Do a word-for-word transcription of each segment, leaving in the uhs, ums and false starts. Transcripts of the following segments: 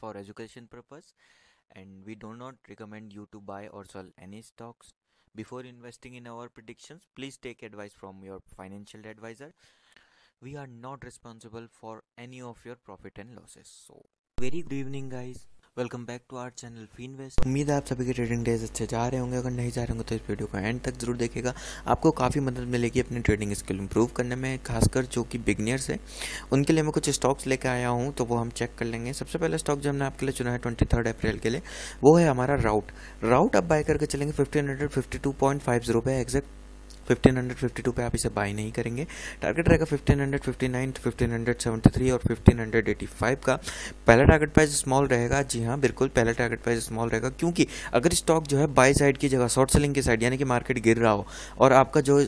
for education purpose, and we do not recommend you to buy or sell any stocks. Before investing in our predictions, please take advice from your financial advisor. We are not responsible for any of your profit and losses. So, very good evening guys. Welcome back to our channel Finvest. उम्मीद है आप सभी के trading days अच्छे जा रहे होंगे। अगर नहीं जा रहे होंगे तो इस वीडियो को एंड तक जरूर देखिएगा, आपको काफ़ी मदद मिलेगी अपनी ट्रेडिंग स्किल इंप्रूव करने में। खासकर जो कि बिगनियर्स हैं उनके लिए मैं कुछ स्टॉक्स लेकर आया हूं, तो वो हम चेक कर लेंगे। सबसे पहला स्टॉक जो हमने आपके लिए चुना है ट्वेंटी थर्ड अप्रैल के लिए, वो है हमारा राउट। राउट आप बाय करके चलेंगे fifteen hundred fifty two point five zero पे, exact fifteen hundred fifty two पे आप इसे बाई नहीं करेंगे। टारगेट रहेगा fifteen hundred fifty nine, fifteen hundred seventy three और फिफ्टीन हंड्रेड एटी फाइव का। पहला टारगेट प्राइस स्मॉल रहेगा, जी हाँ बिल्कुल पहला टारगेट प्राइस स्मॉल रहेगा, क्योंकि अगर स्टॉक जो है बाई साइड की जगह शॉर्ट सेलिंग की साइड यानी कि मार्केट गिर रहा हो और आपका जो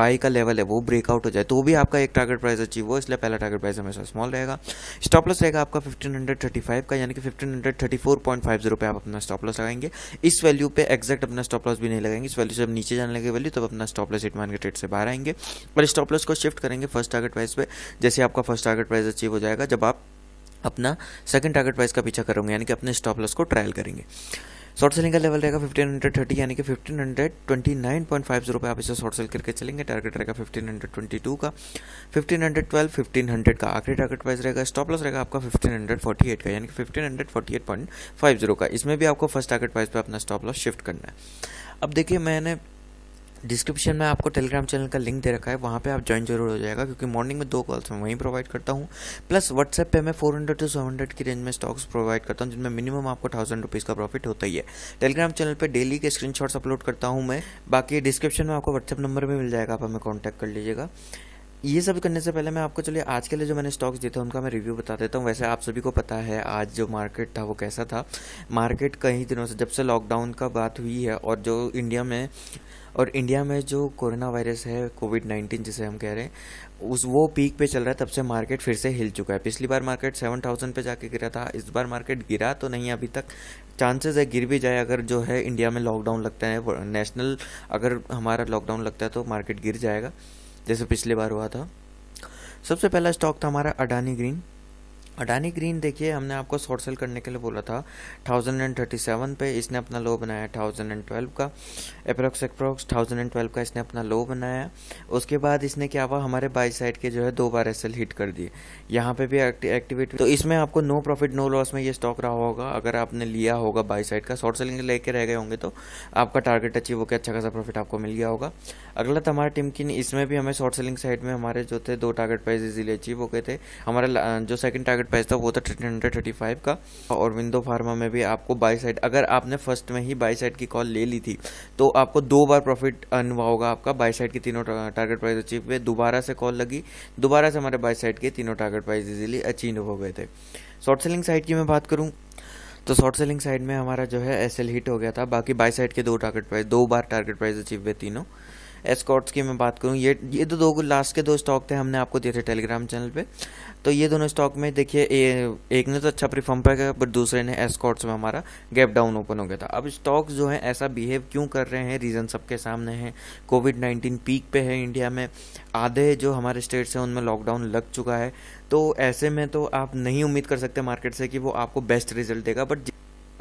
बाई का लेवल है वो ब्रेकआउट हो जाए तो भी आपका एक टारगेट प्राइस अचीव हो, इसलिए पहला टारगेट प्राइस हमेशा स्मॉल रहेगा। स्टॉप लॉस रहेगा आपका फिफ्टीन हंड्रेड थर्टी फाइव का, यानी कि fifteen hundred thirty four point five zero पे आप अपना स्टॉप लॉस लगाएंगे। इस वैल्यू पे एक्जैक्ट अपना स्टॉप लॉस भी नहीं लगाएंगे, इस वैल्यू से जब नीचे जाने लगे वैल्यू तब अपना स्टॉप लॉस सेट मान के ट्रेड से बाहर आएंगे और स्टॉप लॉस को शिफ्ट करेंगे फर्स्ट टारगेट प्राइस पे। जैसे आपका फर्स्ट टारगेट प्राइस अचीव हो जाएगा, जब आप अपना सेकंड टारगेट प्राइस का पीछा करोगे यानी कि अपने स्टॉप लॉस को ट्रायल करेंगे। शॉर्ट सेलिंग का लेवल रहेगा फिफ्टीन हंड्रेड थर्टी यानी कि fifteen hundred twenty nine point five zero पे आप इसे शॉर्ट सेल करके चलेंगे। टारगेट रहेगा फिफ्टीन हंड्रेड ट्वेंटी टू का, fifteen hundred twelve, fifteen hundred का आखिरी टारगेट प्राइस रहेगा। स्टॉप लॉस रहेगा आपका फिफ्टीन हंड्रेड फोर्टी एट का, यानी कि fifteen hundred forty eight point five zero का। इसमें भी आपको फर्स्ट टारगेट प्राइस पे अपना स्टॉप लॉस शिफ्ट करना है। अब देखिए, मैंने डिस्क्रिप्शन में आपको टेलीग्राम चैनल का लिंक दे रखा है, वहाँ पे आप ज्वाइन जरूर हो जाएगा, क्योंकि मॉर्निंग में दो कॉल्स मैं वहीं प्रोवाइड करता हूँ। प्लस व्हाट्सएप पे मैं four hundred to seven hundred की रेंज में स्टॉक्स प्रोवाइड करता हूँ, जिनमें मिनिमम आपको थाउजेंड रुपीज़ का प्रॉफिट होता ही है। टेलीग्राम चैनल पे डेली के स्क्रीनशॉट्स अपलोड करता हूँ मैं, बाकी डिस्क्रिप्शन में आपको व्हाट्सएप नंबर भी मिल जाएगा, आप हमें कॉन्टैक्ट कर लीजिएगा। ये सब करने से पहले मैं आपको, चलिए आज के लिए जो मैंने स्टॉक्स दिए थे उनका मैं रिव्यू बता देता हूँ। वैसे आप सभी को पता है आज जो मार्केट था वो कैसा था। मार्केट कई दिनों से, जब से लॉकडाउन का बात हुई है और जो इंडिया में और इंडिया में जो कोरोना वायरस है, कोविड नाइन्टीन जिसे हम कह रहे हैं, उस वो पीक पे चल रहा है, तब से मार्केट फिर से हिल चुका है। पिछली बार मार्केट सेवन थाउजेंड पे जाके गिरा था, इस बार मार्केट गिरा तो नहीं, अभी तक चांसेस है गिर भी जाए। अगर जो है इंडिया में लॉकडाउन लगता है, नेशनल अगर हमारा लॉकडाउन लगता है तो मार्केट गिर जाएगा, जैसे पिछली बार हुआ था। सबसे पहला स्टॉक था हमारा अडानी ग्रीन। अडानी ग्रीन देखिए, हमने आपको शॉर्ट सेल करने के लिए बोला था थाउजेंड एंड थर्टी सेवन पे, इसने अपना लो बनाया थाउजेंड एंड ट्वेल्व का, approx approx thousand and twelve का इसने अपना लो बनाया। उसके बाद इसने क्या हुआ, हमारे बाई साइड के जो है दो बार एस एल हिट कर दिए, यहाँ पे भी एक्टिवेट। तो इसमें आपको नो प्रॉफिट नो लॉस में ये स्टॉक रहा होगा, अगर आपने लिया होगा बाई साइड का, शॉर्ट सेलिंग लेके रह गए होंगे तो आपका टारगेट अचीव होकर अच्छा खासा प्रॉफिट आपको मिल गया होगा। अगला था हमारा टिमकिन, इसमें भी हमें शॉर्ट सेलिंग साइड में हमारे जो थे दो टारगेट प्राइस इजीली अचीव हो गए थे। हमारा जो सेकंड टारगेट प्राइस था वो था थर्टीन हंड्रेड थर्टी फाइव का, और विंडो फार्मा में भी आपको बाई साइड, अगर आपने फर्स्ट में ही बाई साइड की कॉल ले ली थी तो आपको दो बार प्रॉफिट अर्न हुआ होगा। आपका बाई साइड के तीनों टारगेट प्राइस अचीव हुए, दोबारा से कॉल लगी, दोबारा से हमारे बाई साइड के तीनों टारगेट प्राइस इजीली अचीव हो गए थे। शॉर्ट सेलिंग साइड की मैं बात करूँ तो शॉर्ट सेलिंग साइड में हमारा जो है एस एल हिट हो गया था, बाकी बाई साइड के दो टारगेट प्राइस, दो बार टारगेट प्राइस अचीव हुए तीनों। एस्कॉर्ट्स की मैं बात करूं, ये ये तो दो लास्ट के दो स्टॉक थे, हमने आपको दिए थे टेलीग्राम चैनल पे। तो ये दोनों स्टॉक में देखिए, एक ने तो अच्छा परफॉर्म पर गया, बट दूसरे ने एस्कॉर्ट्स में हमारा गैप डाउन ओपन हो गया था। अब स्टॉक्स जो है ऐसा बिहेव क्यों कर रहे हैं, रीज़न सबके सामने है। कोविड नाइन्टीन पीक पे है इंडिया में, आधे जो हमारे स्टेट्स हैं उनमें लॉकडाउन लग चुका है, तो ऐसे में तो आप नहीं उम्मीद कर सकते मार्केट से कि वो आपको बेस्ट रिजल्ट देगा। बट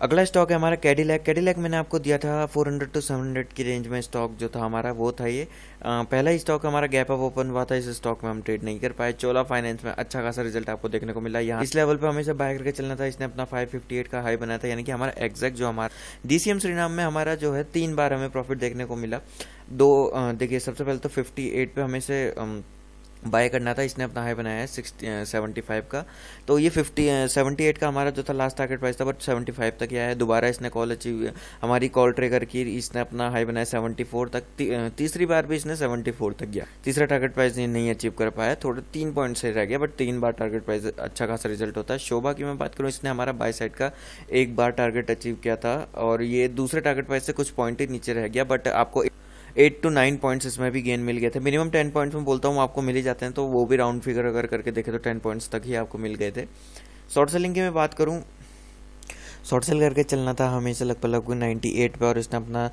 अगला स्टॉक है हमारा कैडिलैक। कैडिलैक मैंने आपको दिया था four hundred to seven hundred की रेंज में स्टॉक जो था हमारा वो था ये। आ, पहला ही स्टॉक हमारा गैप अप ओपन हुआ था, इस स्टॉक में हम ट्रेड नहीं कर पाए। चोला फाइनेंस में अच्छा खासा रिजल्ट आपको देखने को मिला, यहाँ इस लेवल पे हमें इसे बाय करके चलना था, इसने अपना फाइव फिफ्टी एट का हाई बनाया था, यानी कि हमारा एग्जैक्ट जो हमारा डीसीएम श्रीराम में हमारा जो है तीन बार हमें प्रॉफिट देखने को मिला। दो देखिए, सबसे पहले तो फिफ्टी एट पे हमें इसे बाय करना था, इसने अपना हाई बनाया है सिक्सटी सेवेंटी फाइव का, तो ये फिफ्टी सेवेंटी एट का हमारा जो था लास्ट टारगेट प्राइस था, बट सेवेंटी फाइव तक आया है। दोबारा इसने कॉल अचीव, हमारी कॉल ट्रिगर की, इसने अपना हाई बनाया सेवेंटी फोर तक, ती, तीसरी बार भी इसने सेवेंटी फोर तक गया, तीसरा टारगेट प्राइस नहीं अचीव कर पाया, थोड़े तीन पॉइंट से रह गया, बट तीन बार टारगेट प्राइस अच्छा खासा रिजल्ट होता है। शोभा की मैं बात करूँ, इसने हमारा बाय साइड का एक बार टारगेट अचीव किया था और ये दूसरे टारगेट प्राइस से कुछ पॉइंट ही नीचे रह गया, बट आपको एट टू नाइन पॉइंट्स इसमें भी गेन मिल गए थे। मिनिमम टेन पॉइंट्स में बोलता हूँ आपको मिल ही जाते हैं, तो वो भी राउंड फिगर अगर करके देखें तो टेन पॉइंट्स तक ही आपको मिल गए थे। शॉर्ट सेलिंग की मैं बात करूँ, शॉर्ट सेल करके चलना था हमेशा लगभग लगभग नाइन्टी एट पे, और इसने अपना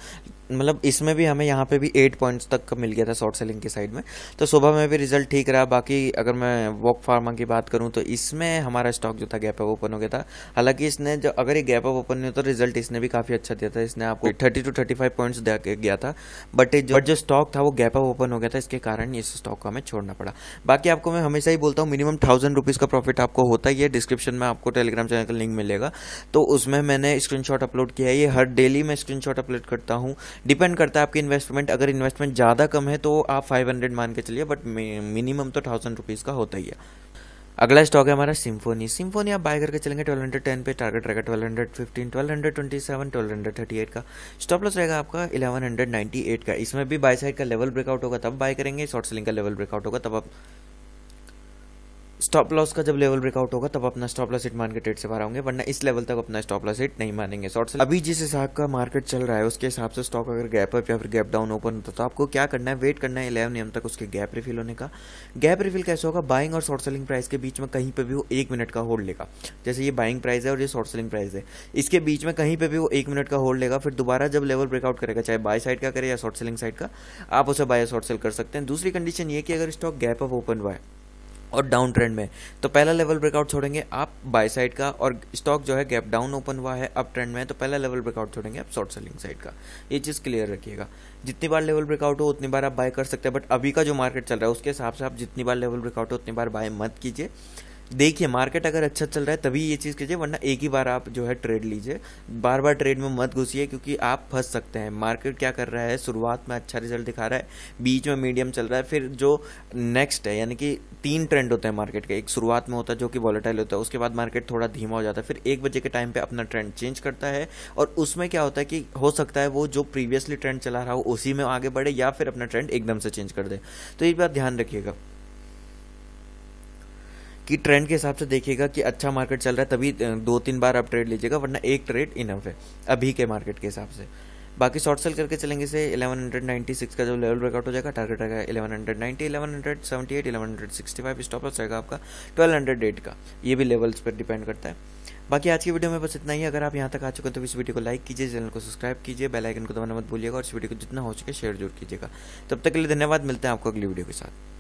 मतलब इसमें भी हमें यहाँ पे भी एट पॉइंट्स तक मिल गया था शॉर्ट सेलिंग की साइड में। तो शोभा में भी रिजल्ट ठीक रहा। बाकी अगर मैं वॉक फार्मा की बात करूँ तो इसमें हमारा स्टॉक जो था गैप अप ओपन हो गया था। हालांकि इसने जो अगर ये गैप अप ओपन नहीं हो तो रिजल्ट इसने भी काफ़ी अच्छा दिया था, इसने आपको thirty two thirty five points दे गया था। बट जो जो स्टॉक था वो गैप अप ओपन हो गया था, इसके कारण इस स्टॉक को हमें छोड़ना पड़ा। बाकी आपको मैं हमेशा ही बोलता हूँ मिनिमम थाउजेंड रुपीज़ का प्रॉफिट आपको होता ही है। डिस्क्रिप्शन में आपको टेलीग्राम चैनल का लिंक मिलेगा, तो उसमें मैंने स्क्रीनशॉट अपलोड किया है। ये हर डेली मैं स्क्रीनशॉट अपलोड करता हूँ। डिपेंड करता है आपकी इन्वेस्टमेंट, अगर इन्वेस्टमेंट ज़्यादा कम है तो आप पाँच सौ मान के चलिए, बट मिनिमम तो थाउजेंड रुपीज़ का होता ही है। अगला स्टॉक है हमारा सिम्फोनी। सिम्फोनी आप बाय करके चलेंगे ट्वेल्व हंड्रेड टेन पे, टारगेट रहेगा twelve hundred fifteen, twelve hundred twenty seven, twelve hundred thirty eight का, स्टॉप लॉस रहेगा आपका इलेवन हंड्रेड नाइन्टी एट का। इसमें भी बाय साइड का लेवल ब्रेकआउट होगा तब बाय करेंगे, शॉर्ट सेलिंग का लेवल ब्रेकआउट होगा तब आप स्टॉप लॉस का जब लेवल ब्रेकआउट होगा तब अपना स्टॉप लॉस हिट मान के ट्रेड से बाहर आएंगे, वरना इस लेवल तक अपना स्टॉप लॉस हिट नहीं मानेंगे। शॉर्ट सेल अभी जिस हिसाब का मार्केट चल रहा है उसके हिसाब से स्टॉक अगर गैप अप या फिर गैप डाउन ओपन होता तो आपको क्या करना है, वेट करना है इलेवन एम तक उसके गैप रिफिल होने का। गैप रिफिल कैसे होगा, बाइंग और शॉर्ट सेलिंग प्राइस के बीच में कहीं पर भी वो एक मिनट का होल्ड लेगा। जैसे ये बाइंग प्राइस है और ये शॉर्ट सेलिंग प्राइस है, इसके बीच में कहीं पर भी वो एक मिनट का होल्ड लेगा, फिर दोबारा जब लेवल ब्रेकआउट करेगा चाहे बाय साइड का करे या शॉर्ट सेलिंग साइड का, आप उसे बाय या शॉर्ट सेल कर सकते हैं। दूसरी कंडीशन ये कि अगर स्टॉक गैप अप ओपन हुआ है और डाउन ट्रेंड में तो पहला लेवल ब्रेकआउट छोड़ेंगे आप बाय साइड का, और स्टॉक जो है गैप डाउन ओपन हुआ है अप ट्रेंड में तो पहला लेवल ब्रेकआउट छोड़ेंगे आप शॉर्ट सेलिंग साइड का। ये चीज़ क्लियर रखिएगा, जितनी बार लेवल ब्रेकआउट हो उतनी बार आप बाय कर सकते हैं, बट अभी का जो मार्केट चल रहा है उसके हिसाब से आप जितनी बार लेवल ब्रेकआउट हो उतनी बार बाय मत कीजिए। देखिए मार्केट अगर अच्छा चल रहा है तभी ये चीज़ कीजिए, वरना एक ही बार आप जो है ट्रेड लीजिए, बार बार ट्रेड में मत घुसिए क्योंकि आप फंस सकते हैं। मार्केट क्या कर रहा है, शुरुआत में अच्छा रिजल्ट दिखा रहा है, बीच में मीडियम चल रहा है, फिर जो नेक्स्ट है यानी कि तीन ट्रेंड होते हैं मार्केट के, एक शुरुआत में होता है जो कि वॉलेटाइल होता है, उसके बाद मार्केट थोड़ा धीमा हो जाता है, फिर एक बजे के टाइम पर अपना ट्रेंड चेंज करता है, और उसमें क्या होता है कि हो सकता है वो जो प्रीवियसली ट्रेंड चला रहा हो उसी में आगे बढ़े या फिर अपना ट्रेंड एकदम से चेंज कर दे। तो ये बात ध्यान रखिएगा कि ट्रेंड के हिसाब से देखिएगा कि अच्छा मार्केट चल रहा है तभी दो तीन बार आप ट्रेड लीजिएगा, वरना एक ट्रेड इनफ है अभी के मार्केट के हिसाब से। बाकी शॉर्ट सेल करके चलेंगे से इलेवन हंड्रेड नाइन्टी सिक्स का जो लेवल ब्रेकआउट हो जाएगा, टारगेट रहेगा eleven hundred ninety, eleven hundred seventy eight, eleven hundred sixty five, stop loss रहेगा आपका ट्वेल्व हंड्रेड एट का। ये भी लेवल्स पर डिपेंड करता है। बाकी आज की वीडियो में बस इतना ही। अगर आप यहाँ तक आ चुके हैं तो इस वीडियो को लाइक कीजिए, चैनल को सब्सक्राइब कीजिए, बेल आइकन को दबाना मत भूलिएगा, और इस वीडियो को जितना हो सके शेयर जरूर कीजिएगा। तब तक के लिए धन्यवाद, मिलते हैं आपको अगली वीडियो के साथ।